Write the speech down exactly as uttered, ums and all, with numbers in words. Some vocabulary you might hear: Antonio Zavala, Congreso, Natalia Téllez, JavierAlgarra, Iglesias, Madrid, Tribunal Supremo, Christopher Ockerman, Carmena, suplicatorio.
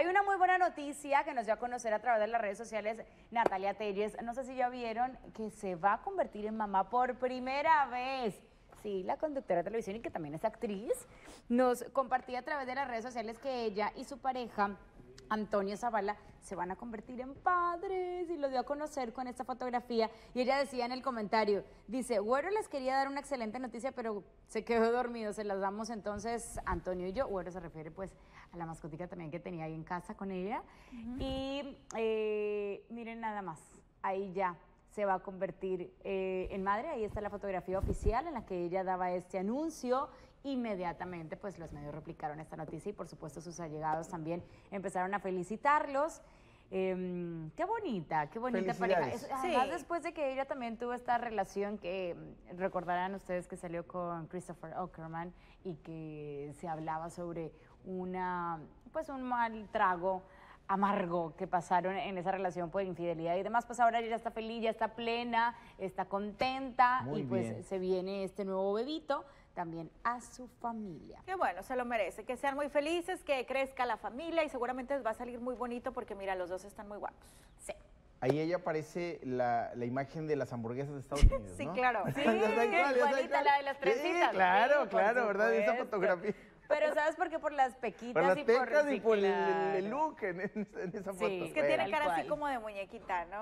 Hay una muy buena noticia que nos dio a conocer a través de las redes sociales Natalia Téllez. No sé si ya vieron que se va a convertir en mamá por primera vez. Sí, la conductora de televisión y que también es actriz, nos compartía a través de las redes sociales que ella y su pareja, Antonio Zavala, se van a convertir en padres y lo dio a conocer con esta fotografía. Y ella decía en el comentario, dice, bueno, les quería dar una excelente noticia, pero se quedó dormido, se las damos entonces Antonio y yo. Bueno, se refiere pues a la mascotica también que tenía ahí en casa con ella. Uh-huh. Y eh, miren nada más, ahí ya se va a convertir eh, en madre. Ahí está la fotografía oficial en la que ella daba este anuncio. Inmediatamente pues los medios replicaron esta noticia y por supuesto sus allegados también empezaron a felicitarlos. Eh, qué bonita, qué bonita pareja. Es, además sí. Después de que ella también tuvo esta relación que recordarán ustedes que salió con Christopher Ockerman y que se hablaba sobre una pues un mal trago amargo que pasaron en esa relación por infidelidad y demás, pues ahora ella está feliz, ya está plena, está contenta. Muy y pues bien. Se viene este nuevo bebito también a su familia. Qué bueno, se lo merece, que sean muy felices, que crezca la familia y seguramente les va a salir muy bonito porque mira, los dos están muy guapos. Sí. Ahí ella aparece la, la imagen de las hamburguesas de Estados Unidos, sí, ¿no? Claro. Sí, claro. Igualita la de las trencitas. Sí, claro, sí, claro, ¿verdad? Esa fotografía. Pero ¿sabes por qué? Por las pequitas por las y, por, y por el, el look en, en esa foto. Sí, es que bueno, tiene cara así como de muñequita, ¿no?